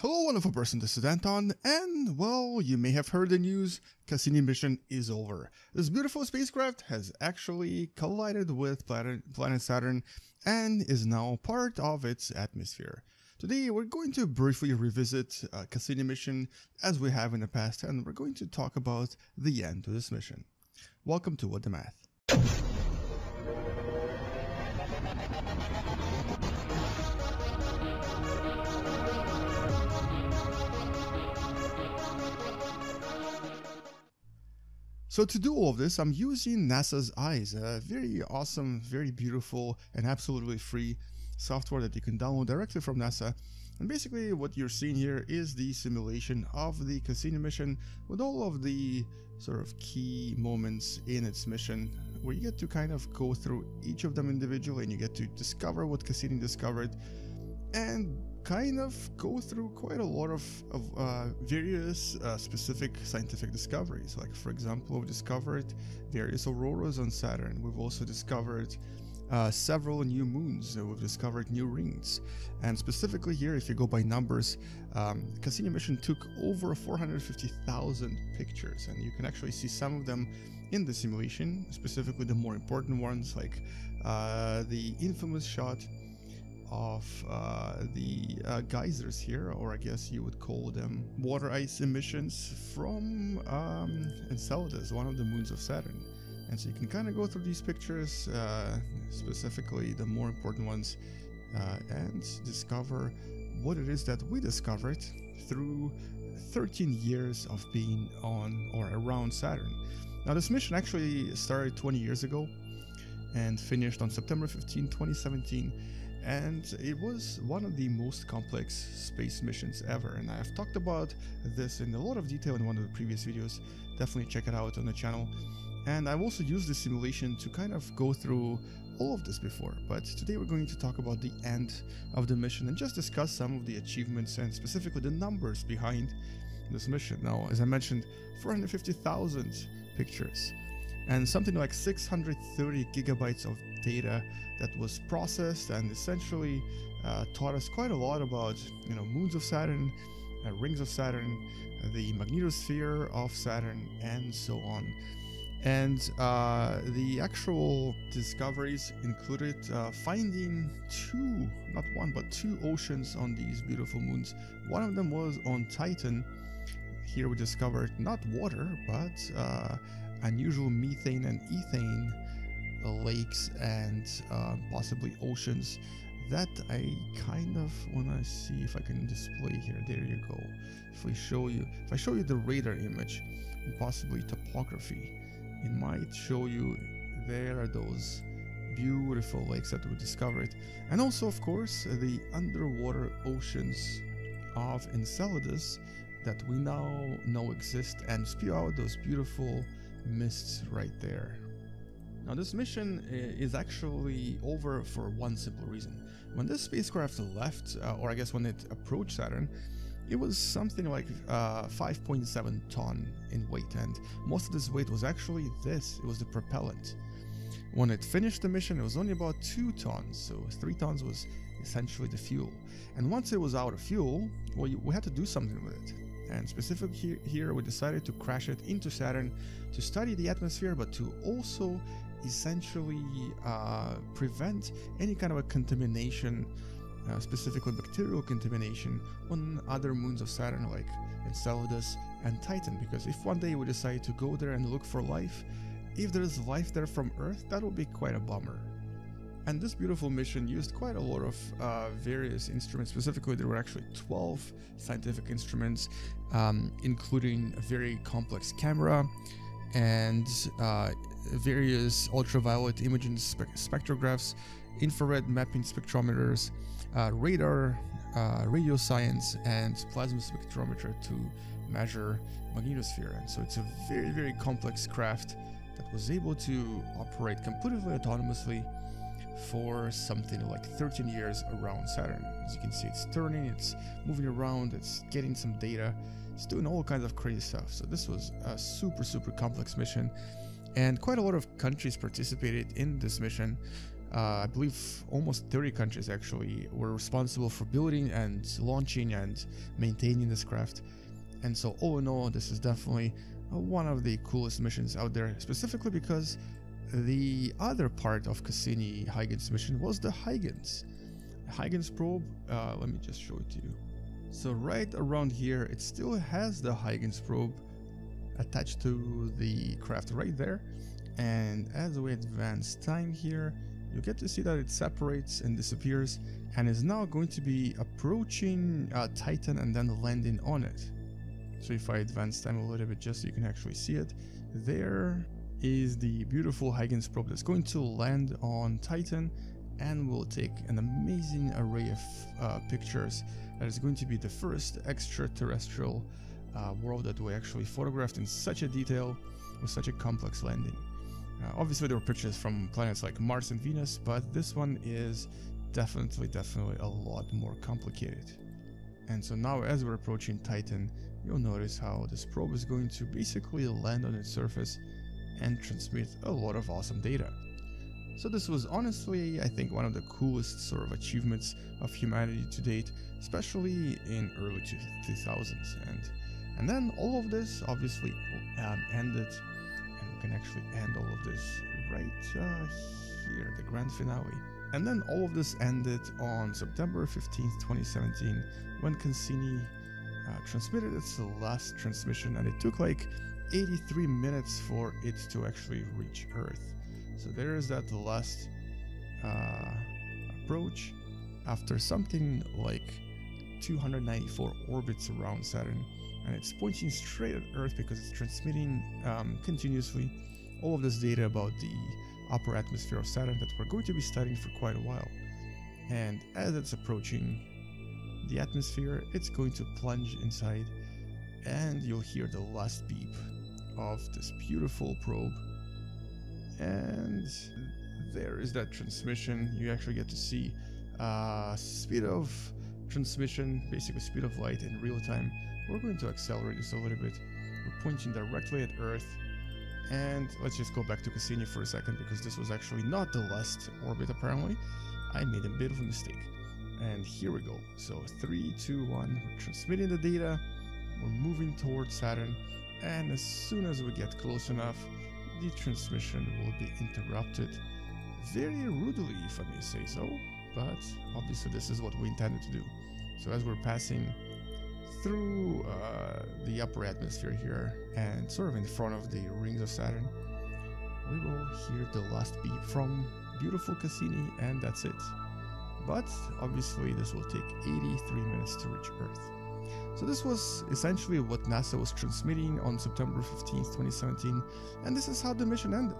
Hello wonderful person, this is Anton, and well, you may have heard the news, Cassini mission is over. This beautiful spacecraft has actually collided with planet Saturn and is now part of its atmosphere. Today we're going to briefly revisit Cassini mission as we have in the past, and we're going to talk about the end to this mission. Welcome to What Da Math. So to do all of this, I'm using NASA's Eyes, a very awesome, very beautiful, and absolutely free software that you can download directly from NASA. And basically what you're seeing here is the simulation of the Cassini mission with all of the sort of key moments in its mission, where you get to kind of go through each of them individually and you get to discover what Cassini discovered and kind of go through quite a lot of various specific scientific discoveries. Like, for example, we've discovered various auroras on Saturn. We've also discovered several new moons. We've discovered new rings. And specifically here, if you go by numbers, Cassini mission took over 450,000 pictures, and you can actually see some of them in the simulation, specifically the more important ones, like the infamous shot of the geysers here, or I guess you would call them water ice emissions from Enceladus, one of the moons of Saturn. And so you can kind of go through these pictures, specifically the more important ones, and discover what it is that we discovered through 13 years of being on or around Saturn. Now, this mission actually started 20 years ago and finished on September 15, 2017. And it was one of the most complex space missions ever, and I've talked about this in a lot of detail in one of the previous videos. Definitely check it out on the channel. And I've also used this simulation to kind of go through all of this before, but today we're going to talk about the end of the mission and just discuss some of the achievements and specifically the numbers behind this mission. Now, as I mentioned, 450,000 pictures and something like 630 gigabytes of data that was processed, and essentially taught us quite a lot about, you know, moons of Saturn, rings of Saturn, the magnetosphere of Saturn, and so on. And the actual discoveries included finding two, not one, but two oceans on these beautiful moons. One of them was on Titan. Here we discovered not water, but unusual methane and ethane lakes and possibly oceans that I kind of want to see if I can display here. There you go. If I show you the radar image and possibly topography, it might show you there are those beautiful lakes that we discovered, and also of course the underwater oceans of Enceladus that we now know exist and spew out those beautiful mists right there. Now, this mission is actually over for one simple reason. When this spacecraft left, or I guess when it approached Saturn, it was something like 5.7 ton in weight, and most of this weight was actually this, it was the propellant. When it finished the mission, it was only about 2 tons, so 3 tons was essentially the fuel. And once it was out of fuel, well, we had to do something with it. And specifically here we decided to crash it into Saturn to study the atmosphere, but to also essentially prevent any kind of a contamination, specifically bacterial contamination, on other moons of Saturn like Enceladus and Titan. Because if one day we decide to go there and look for life, if there is life there from Earth, that would be quite a bummer. And this beautiful mission used quite a lot of various instruments. Specifically, there were actually 12 scientific instruments, including a very complex camera and various ultraviolet imaging spectrographs, infrared mapping spectrometers, radar, radio science, and plasma spectrometer to measure magnetosphere. And so it's a very, very complex craft that was able to operate completely autonomously for something like 13 years around Saturn. As you can see, it's turning, it's moving around, it's getting some data, it's doing all kinds of crazy stuff. So this was a super, super complex mission, and quite a lot of countries participated in this mission. I believe almost 30 countries actually were responsible for building and launching and maintaining this craft. And so all in all, this is definitely one of the coolest missions out there, specifically because the other part of Cassini-Huygens mission was the Huygens probe. Let me just show it to you. So right around here, it still has the Huygens probe attached to the craft right there. And as we advance time here, you get to see that it separates and disappears and is now going to be approaching Titan and then landing on it. So if I advance time a little bit just so you can actually see it, there is the beautiful Huygens probe that's going to land on Titan and will take an amazing array of pictures. That is going to be the first extraterrestrial world that we actually photographed in such a detail with such a complex landing. Obviously there were pictures from planets like Mars and Venus, but this one is definitely a lot more complicated. And so now as we're approaching Titan, you'll notice how this probe is going to basically land on its surface and transmit a lot of awesome data. So this was honestly, I think, one of the coolest sort of achievements of humanity to date, especially in early 2000s. And then all of this obviously ended, and we can actually end all of this right here, the grand finale. And then all of this ended on September 15th, 2017, when Cassini transmitted its last transmission, and it took like 83 minutes for it to actually reach Earth. So there is that last approach after something like 294 orbits around Saturn, and it's pointing straight at Earth because it's transmitting continuously all of this data about the upper atmosphere of Saturn that we're going to be studying for quite a while. And as it's approaching the atmosphere, it's going to plunge inside, and you'll hear the last beep of this beautiful probe. And there is that transmission. You actually get to see speed of transmission, basically speed of light in real time. We're going to accelerate this a little bit. We're pointing directly at Earth. And let's just go back to Cassini for a second, because this was actually not the last orbit apparently. I made a bit of a mistake. And here we go. So 3, 2, 1, we're transmitting the data. We're moving towards Saturn, and as soon as we get close enough, the transmission will be interrupted very rudely, if I may say so, but obviously this is what we intended to do. So as we're passing through the upper atmosphere here and sort of in front of the rings of Saturn, we will hear the last beep from beautiful Cassini, and that's it. But obviously this will take 83 minutes to reach Earth. So this was essentially what NASA was transmitting on September 15th, 2017, and this is how the mission ended.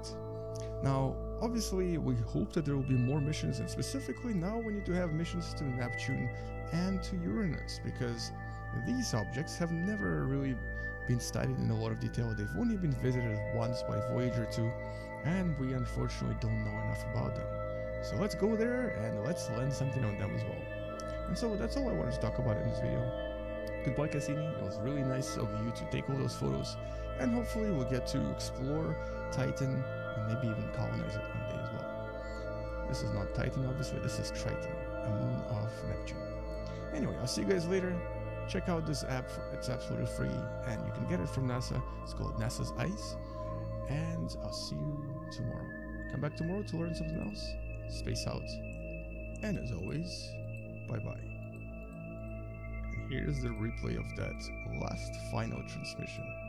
Now, obviously, we hope that there will be more missions, and specifically now we need to have missions to Neptune and to Uranus, because these objects have never really been studied in a lot of detail. They've only been visited once by Voyager 2, and we unfortunately don't know enough about them. So let's go there and let's learn something on them as well. And so that's all I wanted to talk about in this video. Goodbye Cassini, it was really nice of you to take all those photos, and hopefully we'll get to explore Titan and maybe even colonize it one day as well. This is not Titan obviously, this is Triton, a moon of Neptune. Anyway, I'll see you guys later. Check out this app, it's absolutely free and you can get it from NASA. It's called NASA's Eyes, and I'll see you tomorrow. Come back tomorrow to learn something else. Space out, and as always, bye bye. Here's the replay of that last final transmission.